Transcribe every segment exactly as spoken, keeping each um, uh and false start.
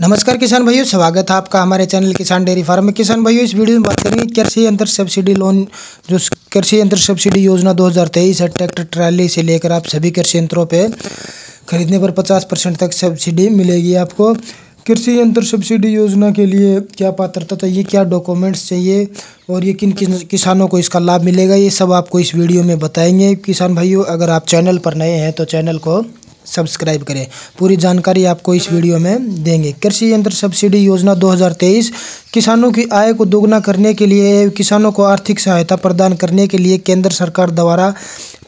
नमस्कार किसान भाइयों, स्वागत है आपका हमारे चैनल किसान डेयरी फार्म में। किसान भाइयों, इस वीडियो में बात करेंगे कृषि यंत्र सब्सिडी लोन, जो कृषि यंत्र सब्सिडी योजना दो हज़ार तेईस है। ट्रैक्टर ट्राली से लेकर आप सभी कृषि यंत्रों पे खरीदने पर पचास परसेंट तक सब्सिडी मिलेगी आपको। कृषि यंत्र सब्सिडी योजना के लिए क्या पात्रता चाहिए, क्या डॉक्यूमेंट्स चाहिए और ये किन किन किसानों को इसका लाभ मिलेगा, ये सब आपको इस वीडियो में बताएंगे। किसान भाइयों, अगर आप चैनल पर नए हैं तो चैनल को सब्सक्राइब करें, पूरी जानकारी आपको इस वीडियो में देंगे। कृषि यंत्र सब्सिडी योजना दो हज़ार तेईस किसानों की आय को दोगुना करने के लिए, किसानों को आर्थिक सहायता प्रदान करने के लिए केंद्र सरकार द्वारा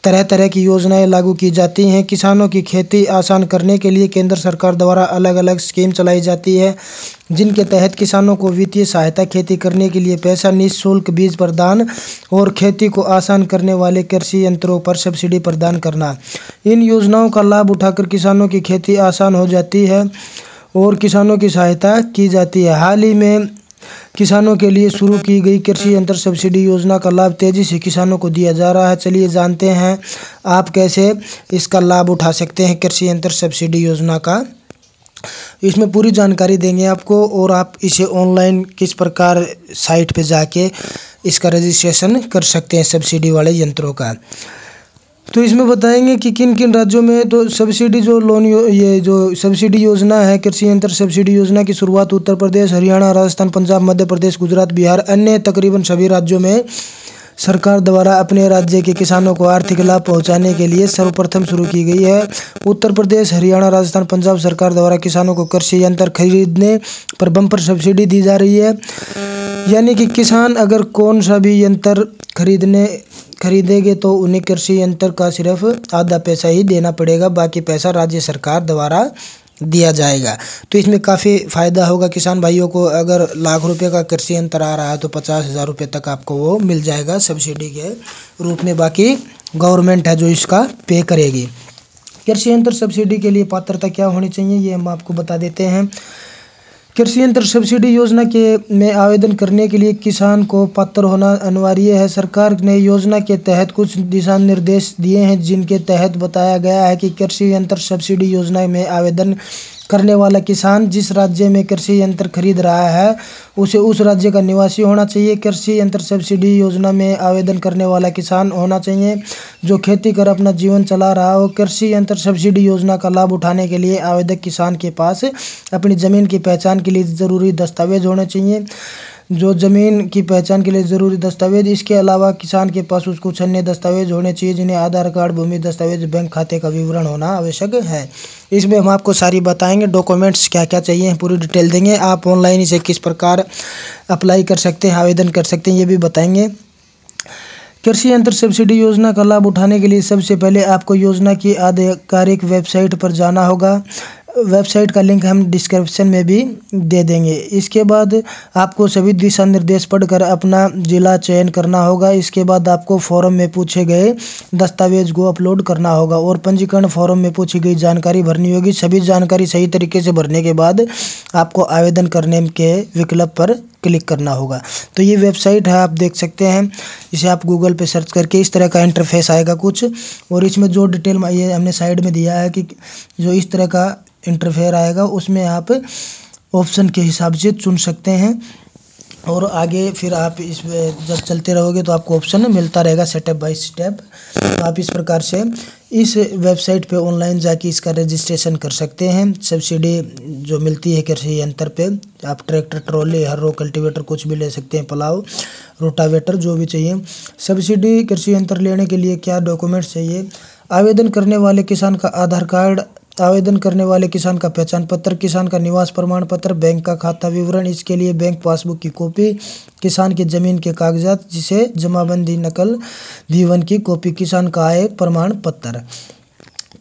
तरह तरह की योजनाएं लागू की जाती हैं। किसानों की खेती आसान करने के लिए केंद्र सरकार द्वारा अलग अलग स्कीम चलाई जाती है, जिनके तहत किसानों को वित्तीय सहायता, खेती करने के लिए पैसा, निःशुल्क बीज प्रदान और खेती को आसान करने वाले कृषि यंत्रों पर सब्सिडी प्रदान करना। इन योजनाओं का लाभ उठाकर किसानों की खेती आसान हो जाती है और किसानों की सहायता की जाती है। हाल ही में किसानों के लिए शुरू की गई कृषि यंत्र सब्सिडी योजना का लाभ तेज़ी से किसानों को दिया जा रहा है। चलिए जानते हैं आप कैसे इसका लाभ उठा सकते हैं कृषि यंत्र सब्सिडी योजना का। इसमें पूरी जानकारी देंगे आपको और आप इसे ऑनलाइन किस प्रकार साइट पे जाके इसका रजिस्ट्रेशन कर सकते हैं सब्सिडी वाले यंत्रों का। तो इसमें बताएंगे कि किन किन राज्यों में तो सब्सिडी जो लोन यो, ये जो सब्सिडी योजना है, कृषि यंत्र सब्सिडी योजना की शुरुआत उत्तर प्रदेश, हरियाणा, राजस्थान, पंजाब, मध्य प्रदेश, गुजरात, बिहार अन्य तकरीबन सभी राज्यों में सरकार द्वारा अपने राज्य के किसानों को आर्थिक लाभ पहुंचाने के लिए सर्वप्रथम शुरू की गई है। उत्तर प्रदेश, हरियाणा, राजस्थान, पंजाब सरकार द्वारा किसानों को कृषि यंत्र खरीदने पर बम्पर सब्सिडी दी जा रही है। यानी कि किसान अगर कौन सा भी यंत्र खरीदने खरीदेंगे तो उन्हें कृषि यंत्र का सिर्फ आधा पैसा ही देना पड़ेगा, बाकी पैसा राज्य सरकार द्वारा दिया जाएगा। तो इसमें काफ़ी फ़ायदा होगा किसान भाइयों को। अगर लाख रुपए का कृषि यंत्र आ रहा है तो पचास हज़ार रुपये तक आपको वो मिल जाएगा सब्सिडी के रूप में, बाकी गवर्नमेंट है जो इसका पे करेगी। कृषि यंत्र सब्सिडी के लिए पात्रता क्या होनी चाहिए, ये हम आपको बता देते हैं। कृषि यंत्र सब्सिडी योजना के में आवेदन करने के लिए किसान को पात्र होना अनिवार्य है। सरकार ने योजना के तहत कुछ दिशा निर्देश दिए हैं, जिनके तहत बताया गया है कि कृषि यंत्र सब्सिडी योजना में आवेदन करने वाला किसान जिस राज्य में कृषि यंत्र खरीद रहा है उसे उस राज्य का निवासी होना चाहिए। कृषि यंत्र सब्सिडी योजना में आवेदन करने वाला किसान होना चाहिए जो खेती कर अपना जीवन चला रहा हो। कृषि यंत्र सब्सिडी योजना का लाभ उठाने के लिए आवेदक किसान के पास अपनी ज़मीन की पहचान के लिए ज़रूरी दस्तावेज होने चाहिए जो ज़मीन की पहचान के लिए ज़रूरी दस्तावेज। इसके अलावा किसान के पास उसको अन्य दस्तावेज होने चाहिए जिन्हें आधार कार्ड, भूमि दस्तावेज, बैंक खाते का विवरण होना आवश्यक है। इसमें हम आपको सारी बताएंगे डॉक्यूमेंट्स क्या क्या चाहिए, पूरी डिटेल देंगे। आप ऑनलाइन इसे किस प्रकार अप्लाई कर सकते हैं, आवेदन कर सकते हैं, ये भी बताएंगे। कृषि यंत्र सब्सिडी योजना का लाभ उठाने के लिए सबसे पहले आपको योजना की आधिकारिक वेबसाइट पर जाना होगा। वेबसाइट का लिंक हम डिस्क्रिप्शन में भी दे देंगे। इसके बाद आपको सभी दिशा निर्देश पढ़कर अपना ज़िला चयन करना होगा। इसके बाद आपको फॉर्म में पूछे गए दस्तावेज को अपलोड करना होगा और पंजीकरण फॉर्म में पूछी गई जानकारी भरनी होगी। सभी जानकारी सही तरीके से भरने के बाद आपको आवेदन करने के विकल्प पर क्लिक करना होगा। तो ये वेबसाइट है, आप देख सकते हैं। इसे आप गूगल पे सर्च करके इस तरह का इंटरफेस आएगा कुछ, और इसमें जो डिटेल ये हमने साइड में दिया है कि जो इस तरह का इंटरफेयर आएगा उसमें आप ऑप्शन के हिसाब से चुन सकते हैं और आगे फिर आप इस जब चलते रहोगे तो आपको ऑप्शन मिलता रहेगा स्टेप बाय स्टेप। तो आप इस प्रकार से इस वेबसाइट पे ऑनलाइन जाके इसका रजिस्ट्रेशन कर सकते हैं। सब्सिडी जो मिलती है कृषि यंत्र पे, आप ट्रैक्टर, ट्रॉली, हर्रो, कल्टीवेटर कुछ भी ले सकते हैं, पलाव, रोटावेटर, जो भी चाहिए। सब्सिडी कृषि यंत्र लेने के लिए क्या डॉक्यूमेंट्स चाहिए, आवेदन करने वाले किसान का आधार कार्ड, आवेदन करने वाले किसान का पहचान पत्र, किसान का निवास प्रमाण पत्र, बैंक का खाता विवरण, इसके लिए बैंक पासबुक की कॉपी, किसान की ज़मीन के कागजात जिसे जमाबंदी, नकल, दीवन की कॉपी, किसान का आय प्रमाण पत्र।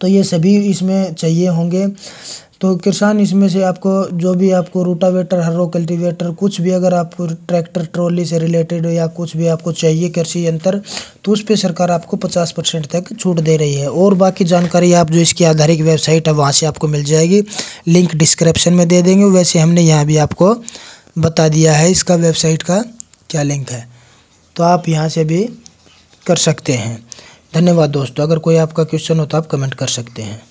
तो ये सभी इसमें चाहिए होंगे। तो किसान इसमें से आपको जो भी आपको रोटावेटर, हर्रो, कल्टीवेटर, कुछ भी अगर आपको ट्रैक्टर, ट्रॉली से रिलेटेड या कुछ भी आपको चाहिए कृषि यंत्र, तो उस पे सरकार आपको पचास परसेंट तक छूट दे रही है। और बाकी जानकारी आप जो इसकी आधारित वेबसाइट है वहाँ से आपको मिल जाएगी, लिंक डिस्क्रिप्शन में दे देंगे। वैसे हमने यहाँ भी आपको बता दिया है इसका वेबसाइट का क्या लिंक है, तो आप यहाँ से भी कर सकते हैं। धन्यवाद दोस्तों। अगर कोई आपका क्वेश्चन हो तो आप कमेंट कर सकते हैं।